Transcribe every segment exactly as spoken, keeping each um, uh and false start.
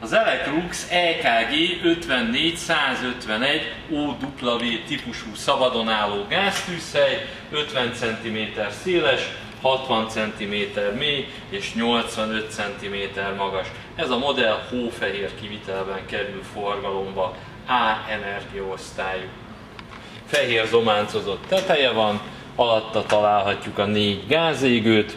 Az Electrolux é ká gé ötvennégy száz ötvenegy ó dupla vé típusú szabadonálló gáztűzhely, ötven centiméter széles, hatvan centiméter mély és nyolcvanöt centiméter magas. Ez a modell hófehér kivitelben kerül forgalomba, á energiaosztályú. Fehér zománcozott teteje van, alatta találhatjuk a négy gázégőt.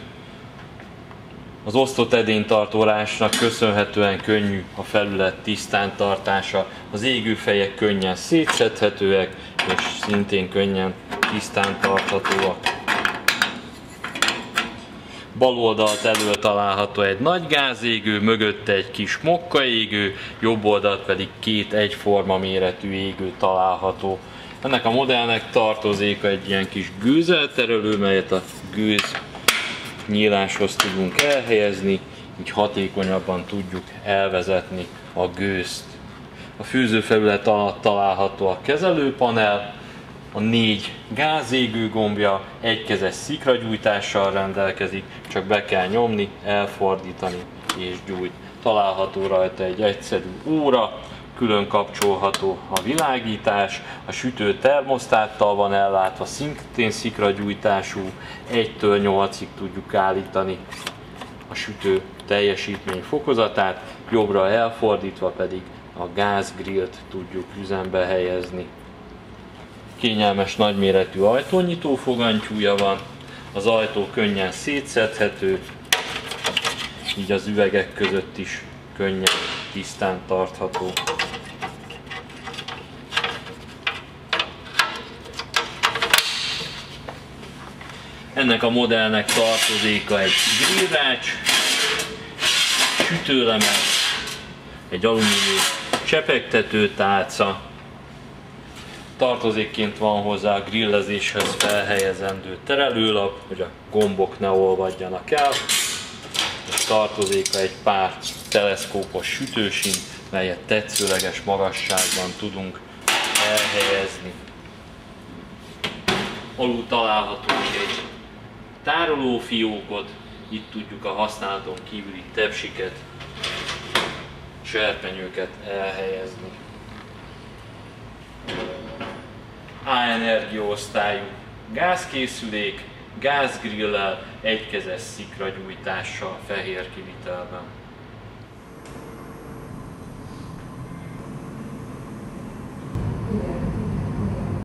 Az osztott edénytartórásnak köszönhetően könnyű a felület tisztán tartása. Az égőfejek könnyen szétszedhetőek és szintén könnyen tisztán tarthatóak. Bal oldalt elől található egy nagy gázégő, mögötte egy kis mokkaégő, jobb oldalt pedig két egyforma méretű égő található. Ennek a modellnek tartozik egy ilyen kis gőzelterelő, melyet a gőz nyíláshoz tudunk elhelyezni, így hatékonyabban tudjuk elvezetni a gőzt. A főzőfelület alatt található a kezelőpanel, a négy gázégő gombja egykezes szikragyújtással rendelkezik, csak be kell nyomni, elfordítani és gyújt. Található rajta egy egyszerű óra, külön kapcsolható a világítás, a sütő termosztáttal van ellátva, szintén szikragyújtású, egytől nyolcig tudjuk állítani a sütő teljesítmény fokozatát, jobbra elfordítva pedig a gázgrillt tudjuk üzembe helyezni. Kényelmes nagyméretű ajtónyitó fogantyúja van, az ajtó könnyen szétszedhető, így az üvegek között is könnyen tisztán tartható. Ennek a modellnek tartozik egy grillrács, sütőlemez, egy alumínium csepegtetőtálca. Tartozékként van hozzá a grillezéshez felhelyezendő terelőlap, hogy a gombok ne olvadjanak el. Tartozéka egy pár teleszkópos sütősint, melyet tetszőleges magasságban tudunk elhelyezni. Alul található egy tárolófiókot, itt tudjuk a használaton kívüli tepsiket, serpenyőket elhelyezni. á energiaosztályú gázkészülék, gázgrillel, egykezes szikragyújtással, fehér kivitelben.